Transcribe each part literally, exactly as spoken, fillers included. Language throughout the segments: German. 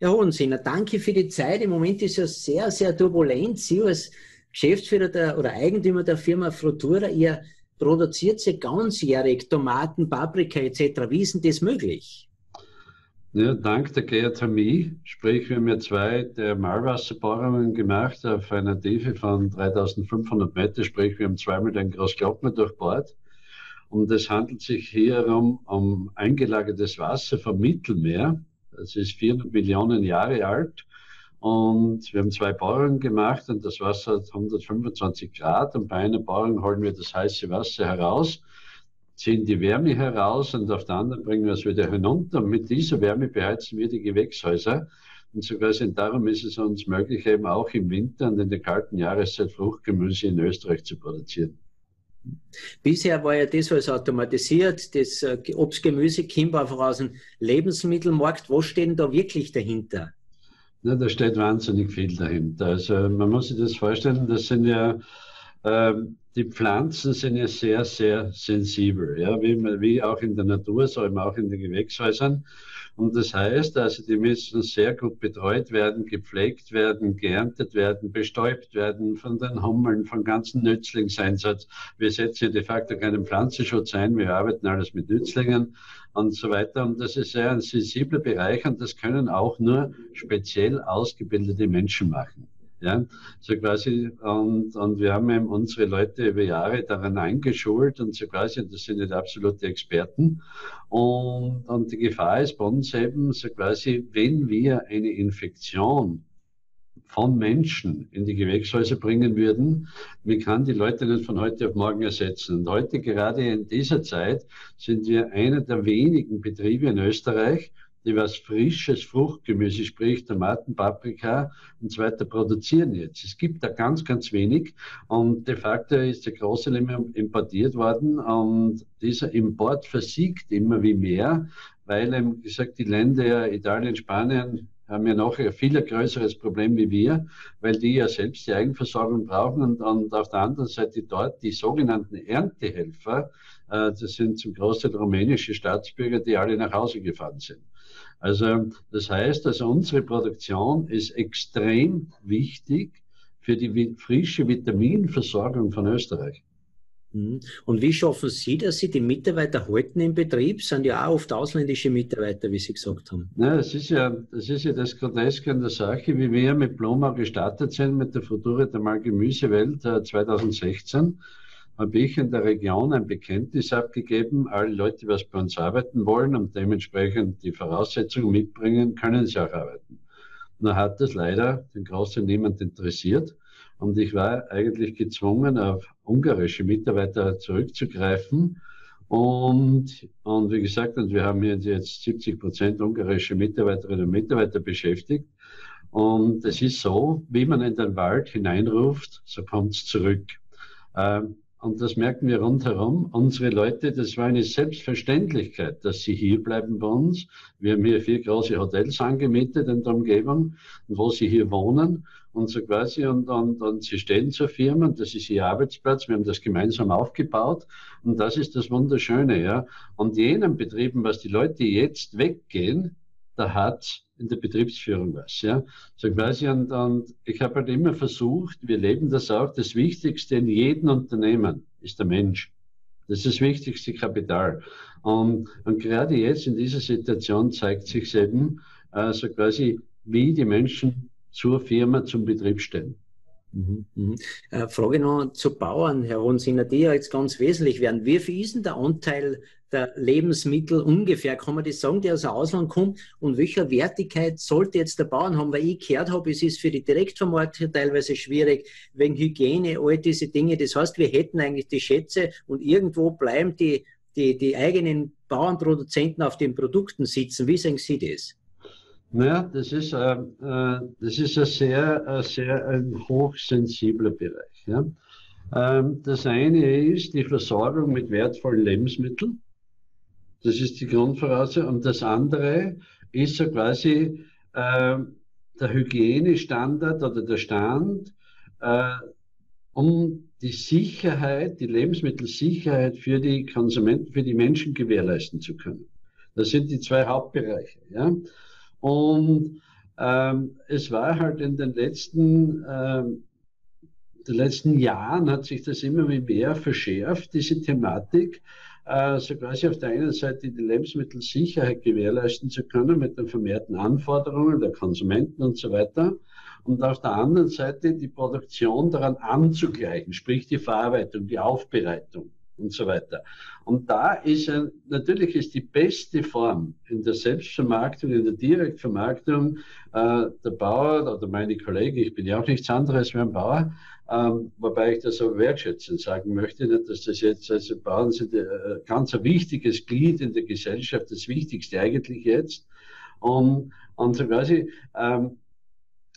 Herr Hohensinner, danke für die Zeit. Im Moment ist ja sehr, sehr turbulent. Sie als Geschäftsführer der, oder Eigentümer der Firma Frutura, ihr produziert ja ganzjährig Tomaten, Paprika et cetera. Wie ist denn das möglich? Ja, dank der Geothermie, sprich wir haben ja zwei Malwasserbohrungen gemacht auf einer Tiefe von dreitausendfünfhundert Meter, sprich wir haben zweimal den Großglockner durchbohrt. Und es handelt sich hier um, um eingelagertes Wasser vom Mittelmeer. Das ist vierhundert Millionen Jahre alt. Und wir haben zwei Bohrungen gemacht und das Wasser hat hundertfünfundzwanzig Grad. Und bei einer Bohrung holen wir das heiße Wasser heraus, ziehen die Wärme heraus und auf der anderen bringen wir es wieder hinunter. Und mit dieser Wärme beheizen wir die Gewächshäuser. Und sogar sind darum ist es uns möglich, eben auch im Winter und in der kalten Jahreszeit Fruchtgemüse in Österreich zu produzieren. Bisher war ja das alles automatisiert, das Obstgemüse kommt einfach aus dem Lebensmittelmarkt. Was steht denn da wirklich dahinter? Na, da steht wahnsinnig viel dahinter. Also man muss sich das vorstellen, das sind ja, äh, die Pflanzen sind ja sehr, sehr sensibel, ja? wie, wie auch in der Natur, so eben auch in den Gewächshäusern. Und das heißt, also die müssen sehr gut betreut werden, gepflegt werden, geerntet werden, bestäubt werden von den Hummeln, vom ganzen Nützlingseinsatz. Wir setzen de facto keinen Pflanzenschutz ein, wir arbeiten alles mit Nützlingen und so weiter. Und das ist sehr ein sensibler Bereich und das können auch nur speziell ausgebildete Menschen machen. Ja, so quasi, und, und wir haben eben unsere Leute über Jahre daran eingeschult und so quasi, das sind nicht absolute Experten. Und, und die Gefahr ist bei uns eben, so quasi, wenn wir eine Infektion von Menschen in die Gewächshäuser bringen würden, man kann die Leute nicht von heute auf morgen ersetzen. Und heute, gerade in dieser Zeit, sind wir einer der wenigen Betriebe in Österreich, die was frisches Fruchtgemüse, sprich Tomaten, Paprika und so weiter produzieren jetzt. Es gibt da ganz, ganz wenig und de facto ist der große Limit importiert worden und dieser Import versiegt immer wie mehr, weil, wie gesagt, die Länder Italien, Spanien haben ja noch ein viel größeres Problem wie wir, weil die ja selbst die Eigenversorgung brauchen und, und auf der anderen Seite dort die sogenannten Erntehelfer, äh, das sind zum Großteil rumänische Staatsbürger, die alle nach Hause gefahren sind. Also das heißt, also unsere Produktion ist extrem wichtig für die frische Vitaminversorgung von Österreich. Und wie schaffen Sie, dass Sie die Mitarbeiter halten im Betrieb? Das sind ja auch oft ausländische Mitarbeiter, wie Sie gesagt haben. Ja, das ist ja das, ja das Groteske an der Sache, wie wir mit Blumau gestartet sind, mit der Frutura der Mal Gemüsewelt zweitausendsechzehn. Habe ich in der Region ein Bekenntnis abgegeben, alle Leute, die was bei uns arbeiten wollen und dementsprechend die Voraussetzungen mitbringen, können sie auch arbeiten. Nur hat das leider den Großen niemand interessiert und ich war eigentlich gezwungen, auf ungarische Mitarbeiter zurückzugreifen und, und wie gesagt, und wir haben jetzt siebzig Prozent ungarische Mitarbeiterinnen und Mitarbeiter beschäftigt und es ist so, wie man in den Wald hineinruft, so kommt es zurück. Ähm, Und das merken wir rundherum. Unsere Leute, das war eine Selbstverständlichkeit, dass sie hier bleiben bei uns. Wir haben hier vier große Hotels angemietet in der Umgebung, wo sie hier wohnen und so quasi. Und, und, und sie stehen zur Firma und das ist ihr Arbeitsplatz. Wir haben das gemeinsam aufgebaut und das ist das Wunderschöne, ja. Und jenen Betrieben, was die Leute jetzt weggehen, da hat in der Betriebsführung was, ja. So quasi, und, und ich habe halt immer versucht, wir leben das auch, das Wichtigste in jedem Unternehmen ist der Mensch. Das ist das wichtigste Kapital. Und, und gerade jetzt in dieser Situation zeigt sich eben, äh, so quasi, wie die Menschen zur Firma, zum Betrieb stehen. Mhm, mhm. Äh, Frage noch zu Bauern, Herr Hohensinner, die ja jetzt ganz wesentlich werden. Wie viel ist denn der Anteil der Lebensmittel ungefähr, kann man das sagen, die aus dem Ausland kommt? Und welcher Wertigkeit sollte jetzt der Bauern haben? Weil ich gehört habe, es ist für die Direktvermarkter teilweise schwierig, wegen Hygiene, all diese Dinge. Das heißt, wir hätten eigentlich die Schätze und irgendwo bleiben die, die, die eigenen Bauernproduzenten auf den Produkten sitzen. Wie sehen Sie das? Naja, das ist, äh, das ist ein sehr, sehr ein hochsensibler Bereich. Ja? Ähm, das eine ist die Versorgung mit wertvollen Lebensmitteln. Das ist die Grundvoraussetzung. Und das andere ist so quasi äh, der Hygienestandard oder der Stand, äh, um die Sicherheit, die Lebensmittelsicherheit für die Konsumenten, für die Menschen gewährleisten zu können. Das sind die zwei Hauptbereiche. Ja? Und Ähm, es war halt in den letzten, ähm, den letzten Jahren hat sich das immer mehr verschärft, diese Thematik. Also quasi auf der einen Seite die Lebensmittelsicherheit gewährleisten zu können mit den vermehrten Anforderungen der Konsumenten und so weiter. Und auf der anderen Seite die Produktion daran anzugleichen, sprich die Verarbeitung, die Aufbereitung und so weiter. Und da ist ein, natürlich ist die beste Form in der Selbstvermarktung, in der Direktvermarktung, äh, der Bauer oder meine Kollegen, ich bin ja auch nichts anderes wie ein Bauer, ähm, wobei ich das aber wertschätzend sagen möchte, nicht, dass das jetzt, also Bauern sind äh, ganz ein wichtiges Glied in der Gesellschaft, das Wichtigste eigentlich jetzt. Und, und so quasi, ähm,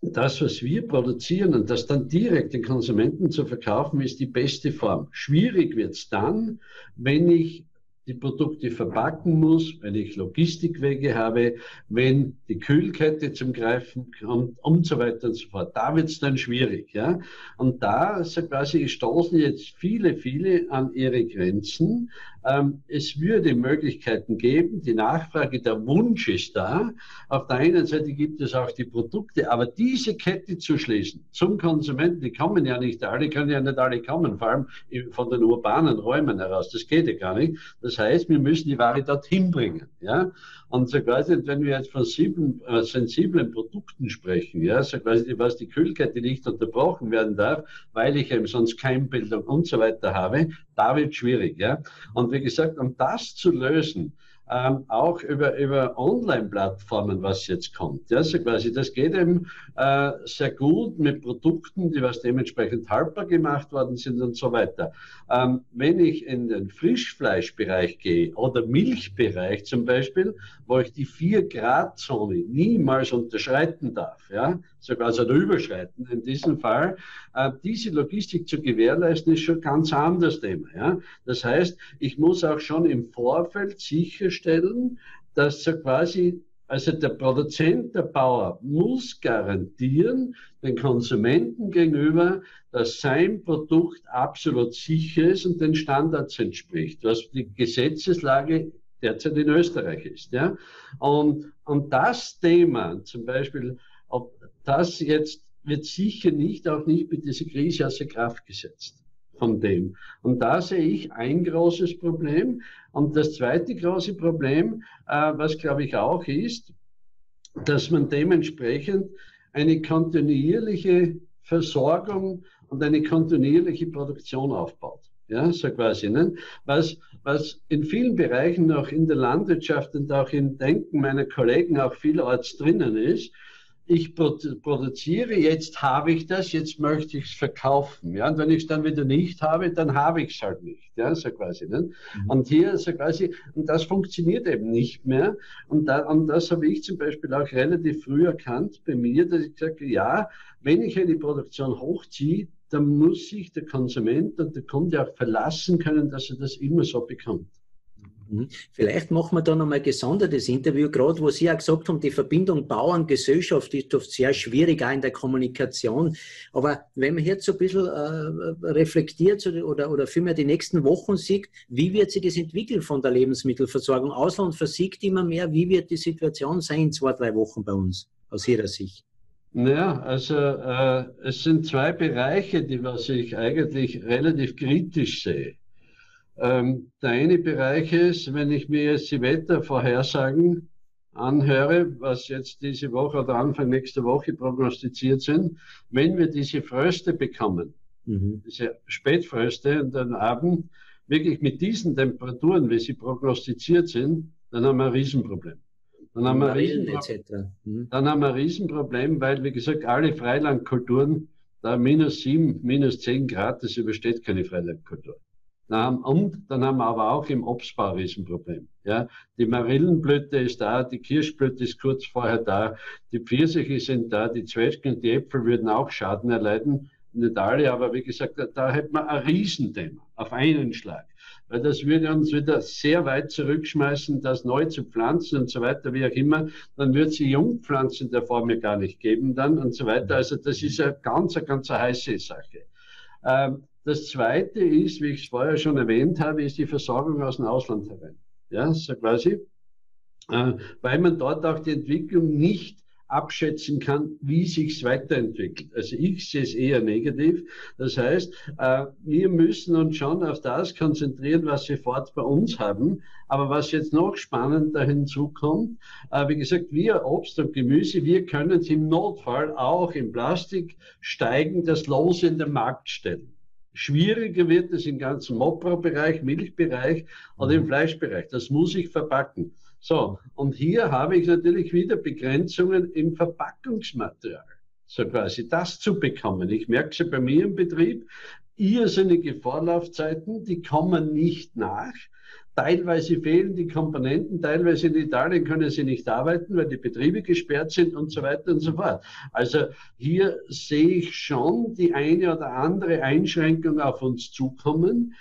das, was wir produzieren und das dann direkt den Konsumenten zu verkaufen, ist die beste Form. Schwierig wird es dann, wenn ich die Produkte verpacken muss, wenn ich Logistikwege habe, wenn die Kühlkette zum Greifen kommt und so weiter und so fort. Da wird es dann schwierig. Ja? Und da so quasi stoßen jetzt viele, viele an ihre Grenzen. Ähm, es würde Möglichkeiten geben, die Nachfrage, der Wunsch ist da. Auf der einen Seite gibt es auch die Produkte, aber diese Kette zu schließen zum Konsumenten, die kommen ja nicht alle, können ja nicht alle kommen, vor allem von den urbanen Räumen heraus, das geht ja gar nicht. Das heißt, wir müssen die Ware dorthin bringen. Ja? Und so quasi, wenn wir jetzt von sieben, äh, sensiblen Produkten sprechen, ja, so quasi, was die Kühlkette nicht unterbrochen werden darf, weil ich eben sonst Keimbildung und so weiter habe, da wird es schwierig. Ja? Und wie gesagt, um das zu lösen, ähm, auch über, über Online-Plattformen, was jetzt kommt, ja, so quasi, das geht eben äh, sehr gut mit Produkten, die was dementsprechend haltbar gemacht worden sind und so weiter. Ähm, wenn ich in den Frischfleischbereich gehe oder Milchbereich zum Beispiel, wo ich die vier Grad Zone niemals unterschreiten darf, ja, sogar also überschreiten in diesem Fall, äh, diese Logistik zu gewährleisten, ist schon ganz anderes Thema. Ja? Das heißt, ich muss auch schon im Vorfeld sicherstellen, dass so quasi, also der Produzent, der Bauer muss garantieren, den Konsumenten gegenüber, dass sein Produkt absolut sicher ist und den Standards entspricht, was die Gesetzeslage derzeit in Österreich ist. Ja? Und, und das Thema zum Beispiel, ob das jetzt wird sicher nicht, auch nicht mit dieser Krise außer Kraft gesetzt von dem. Und da sehe ich ein großes Problem. Und das zweite große Problem, äh, was glaube ich auch ist, dass man dementsprechend eine kontinuierliche Versorgung und eine kontinuierliche Produktion aufbaut. Ja, so quasi, ne? Was, was in vielen Bereichen auch in der Landwirtschaft und auch im Denken meiner Kollegen auch vielerorts drinnen ist, ich produziere, jetzt habe ich das, jetzt möchte ich es verkaufen. Ja? Und wenn ich es dann wieder nicht habe, dann habe ich es halt nicht. Ja? So quasi, ne? Mhm. Und hier so quasi, und das funktioniert eben nicht mehr. Und, da, und das habe ich zum Beispiel auch relativ früh erkannt bei mir, dass ich gesagt habe, ja, wenn ich eine Produktion hochziehe, dann muss sich der Konsument und der Kunde auch verlassen können, dass er das immer so bekommt. Vielleicht machen wir da nochmal ein gesondertes Interview, gerade wo Sie ja gesagt haben, die Verbindung Bauern-Gesellschaft ist oft sehr schwierig, auch in der Kommunikation. Aber wenn man jetzt so ein bisschen äh, reflektiert oder, oder vielmehr die nächsten Wochen sieht, wie wird sich das entwickeln von der Lebensmittelversorgung? Ausland versiegt immer mehr. Wie wird die Situation sein in zwei, drei Wochen bei uns, aus Ihrer Sicht? Naja, also äh, es sind zwei Bereiche, die was ich eigentlich relativ kritisch sehe. Ähm, der eine Bereich ist, wenn ich mir jetzt die Wettervorhersagen anhöre, was jetzt diese Woche oder Anfang nächster Woche prognostiziert sind, wenn wir diese Fröste bekommen, mhm. diese Spätfröste und dann Abend, wirklich mit diesen Temperaturen, wie sie prognostiziert sind, dann haben wir ein Riesenproblem. Dann haben wir ein Riesenproblem, mhm. dann haben wir ein Riesenproblem, weil, wie gesagt, alle Freilandkulturen, da minus sieben, minus zehn Grad, das übersteht keine Freilandkultur. Und dann haben wir aber auch im Obstbau Riesenproblem. Ja, die Marillenblüte ist da, die Kirschblüte ist kurz vorher da, die Pfirsiche sind da, die Zwetschgen, die Äpfel würden auch Schaden erleiden. Nicht alle, aber wie gesagt, da hätten wir ein Riesenthema auf einen Schlag. Weil das würde uns wieder sehr weit zurückschmeißen, das neu zu pflanzen und so weiter, wie auch immer. Dann wird es die Jungpflanzen der Form ja gar nicht geben dann und so weiter. Also das ist eine ganz, ganz heiße Sache. Ähm, Das zweite ist, wie ich es vorher schon erwähnt habe, ist die Versorgung aus dem Ausland herein. Ja, so quasi, äh, weil man dort auch die Entwicklung nicht abschätzen kann, wie sich's weiterentwickelt. Also ich sehe es eher negativ. Das heißt, wir müssen uns schon auf das konzentrieren, was wir fort bei uns haben. Aber was jetzt noch spannender hinzukommt, wie gesagt, wir Obst und Gemüse, wir können es im Notfall auch im Plastik steigen, das los in den Markt stellen. Schwieriger wird es im ganzen Mopro-Bereich, Milchbereich oder im Fleischbereich. Das muss ich verpacken. So, und hier habe ich natürlich wieder Begrenzungen im Verpackungsmaterial. So quasi das zu bekommen. Ich merke es ja bei mir im Betrieb, irrsinnige Vorlaufzeiten, die kommen nicht nach. Teilweise fehlen die Komponenten, teilweise in Italien können sie nicht arbeiten, weil die Betriebe gesperrt sind und so weiter und so fort. Also hier sehe ich schon die eine oder andere Einschränkung auf uns zukommen.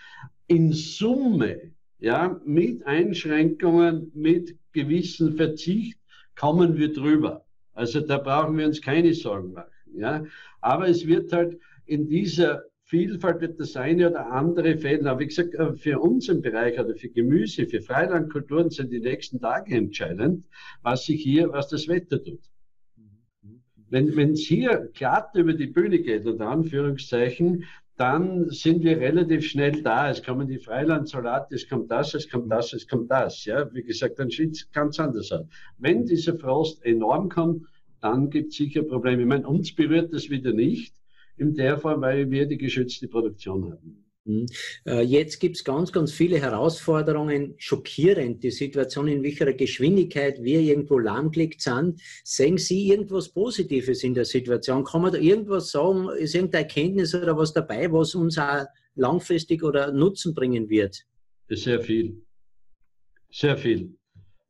In Summe, ja, mit Einschränkungen, mit gewissen Verzicht kommen wir drüber. Also da brauchen wir uns keine Sorgen machen. Ja. Aber es wird halt in dieser Vielfalt wird das eine oder andere fehlen. Aber wie gesagt, für unseren Bereich oder für Gemüse, für Freilandkulturen sind die nächsten Tage entscheidend, was sich hier, was das Wetter tut. Wenn, wenn es hier glatt über die Bühne geht, unter Anführungszeichen, dann sind wir relativ schnell da. Es kommen die Freilandsalate, es kommt das, es kommt das, es kommt das. Ja, wie gesagt, dann sieht es ganz anders aus. Wenn dieser Frost enorm kommt, dann gibt es sicher Probleme. Ich meine, uns berührt das wieder nicht. In der Form, weil wir die geschützte Produktion haben. Jetzt gibt es ganz, ganz viele Herausforderungen. Schockierend die Situation, in welcher Geschwindigkeit wir irgendwo lahmgelegt sind. Sehen Sie irgendwas Positives in der Situation? Kann man da irgendwas sagen? Ist irgendeine Erkenntnis oder was dabei, was uns auch langfristig oder Nutzen bringen wird? Sehr viel. Sehr viel.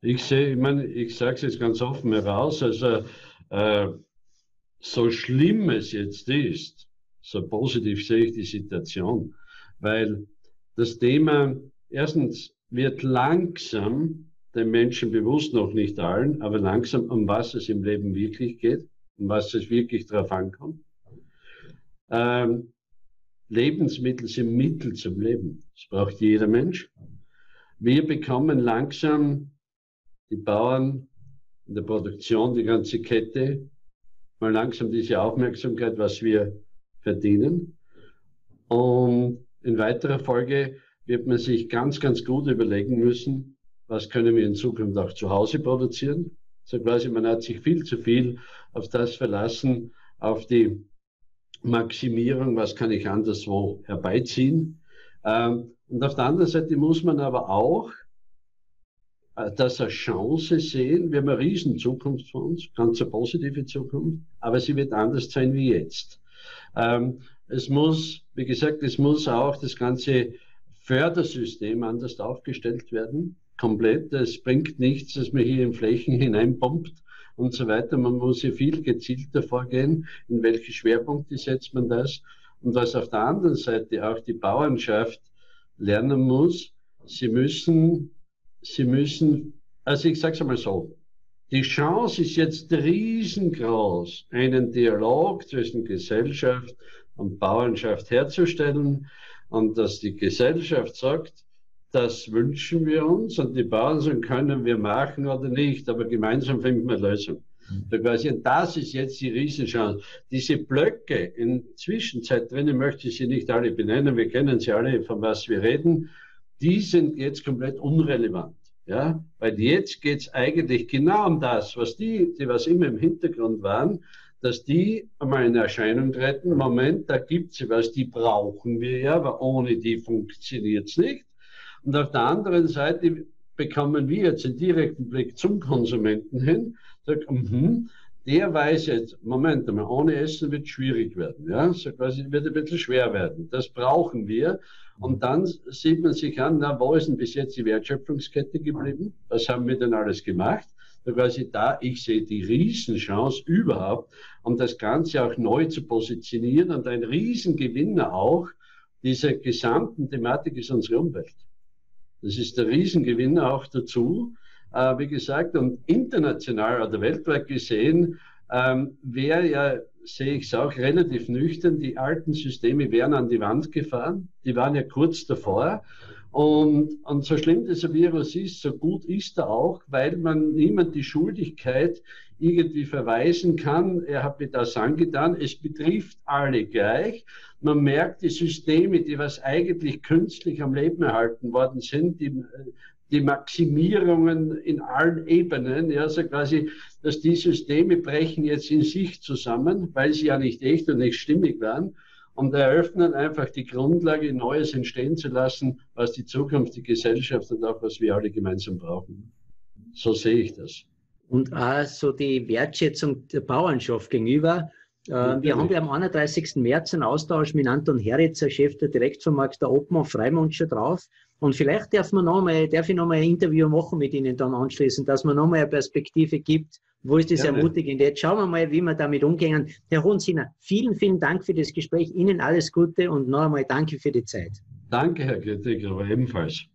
Ich sehe, ich meine, ich sage es jetzt ganz offen heraus, also äh, so schlimm es jetzt ist, so positiv sehe ich die Situation, weil das Thema erstens wird langsam den Menschen bewusst, noch nicht allen, aber langsam, um was es im Leben wirklich geht, um was es wirklich drauf ankommt. Ähm, Lebensmittel sind Mittel zum Leben. Das braucht jeder Mensch. Wir bekommen langsam, die Bauern in der Produktion, die ganze Kette, mal langsam diese Aufmerksamkeit, was wir verdienen. Und in weiterer Folge wird man sich ganz, ganz gut überlegen müssen, was können wir in Zukunft auch zu Hause produzieren. So quasi, man hat sich viel zu viel auf das verlassen, auf die Maximierung, was kann ich anderswo herbeiziehen. Und auf der anderen Seite muss man aber auch das als Chance sehen. Wir haben eine riesen Zukunft für uns, ganz eine positive Zukunft, aber sie wird anders sein wie jetzt. Ähm, es muss, wie gesagt, es muss auch das ganze Fördersystem anders aufgestellt werden, komplett. Es bringt nichts, dass man hier in Flächen hineinpumpt und so weiter. Man muss hier viel gezielter vorgehen, in welche Schwerpunkte setzt man das. Und was auf der anderen Seite auch die Bauernschaft lernen muss, sie müssen Sie müssen, also ich sage es einmal so, die Chance ist jetzt riesengroß, einen Dialog zwischen Gesellschaft und Bauernschaft herzustellen und dass die Gesellschaft sagt, das wünschen wir uns und die Bauern sagen, können wir machen oder nicht, aber gemeinsam finden wir Lösungen. Mhm. Das ist jetzt die Riesenchance. Diese Blöcke in der Zwischenzeit drinnen möchte ich sie nicht alle benennen, wir kennen sie alle, von was wir reden. Die sind jetzt komplett unrelevant, ja, weil jetzt geht es eigentlich genau um das, was die, die was immer im Hintergrund waren, dass die einmal in Erscheinung treten, Moment, da gibt es was, die brauchen wir ja, weil ohne die funktioniert es nicht. Und auf der anderen Seite bekommen wir jetzt einen direkten Blick zum Konsumenten hin, sagt, mhm, der weiß jetzt, Moment einmal, ohne Essen wird es schwierig werden, ja, so quasi wird ein bisschen schwer werden, das brauchen wir. Und dann sieht man sich an, na, wo ist denn bis jetzt die Wertschöpfungskette geblieben? Was haben wir denn alles gemacht? Da quasi da, ich sehe die Riesenchance überhaupt, um das Ganze auch neu zu positionieren. Und ein Riesengewinner auch dieser gesamten Thematik ist unsere Umwelt. Das ist der Riesengewinner auch dazu. Äh, wie gesagt, und international oder weltweit gesehen, ähm, wäre ja, sehe ich es auch relativ nüchtern, die alten Systeme wären an die Wand gefahren, die waren ja kurz davor Und, und so schlimm dieser Virus ist, so gut ist er auch, weil man niemand die Schuldigkeit irgendwie verweisen kann, er hat mir das angetan, es betrifft alle gleich. Man merkt, die Systeme, die was eigentlich künstlich am Leben erhalten worden sind, die, die Maximierungen in allen Ebenen, ja, so quasi, dass die Systeme brechen jetzt in sich zusammen, weil sie ja nicht echt und nicht stimmig waren. Und eröffnen einfach die Grundlage, Neues entstehen zu lassen, was die Zukunft, die Gesellschaft und auch was wir alle gemeinsam brauchen. So sehe ich das. Und auch so die Wertschätzung der Bauernschaft gegenüber. Natürlich. Wir haben ja am einunddreißigsten März einen Austausch mit Anton Heritzer, Chef der Direktvermarkt der Obmann Freimund, schon drauf. Und vielleicht darf man noch mal, darf ich noch mal ein Interview machen mit Ihnen dann anschließend, dass man noch mal eine Perspektive gibt, wo ist das ja, ermutigend. Jetzt schauen wir mal, wie wir damit umgehen. Herr Hohensinner, vielen, vielen Dank für das Gespräch. Ihnen alles Gute und noch einmal danke für die Zeit. Danke, Herr Göttinger, ebenfalls.